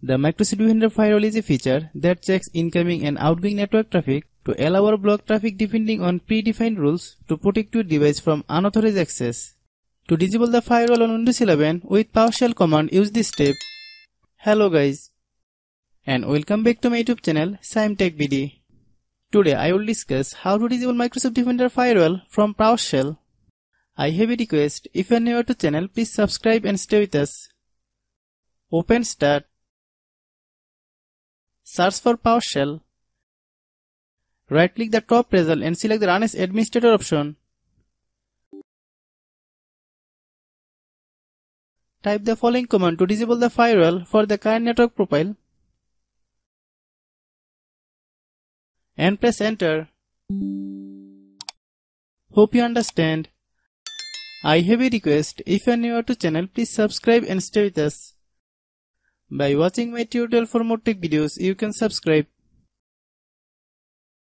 The Microsoft Defender Firewall is a feature that checks incoming and outgoing network traffic to allow or block traffic depending on predefined rules to protect your device from unauthorized access. To disable the firewall on Windows 11 with PowerShell command, use this step. Hello guys, and welcome back to my YouTube channel ShaemTechBD. Today I will discuss how to disable Microsoft Defender Firewall from PowerShell. I have a request, if you are new to channel, please subscribe and stay with us. Open Start. Search for PowerShell. Right click the top result and select the Run as Administrator option. Type the following command to disable the firewall for the current network profile and press enter. Hope you understand. I have a request, if you are new to channel, please subscribe and stay with us. By watching my tutorial for more tech videos, you can subscribe.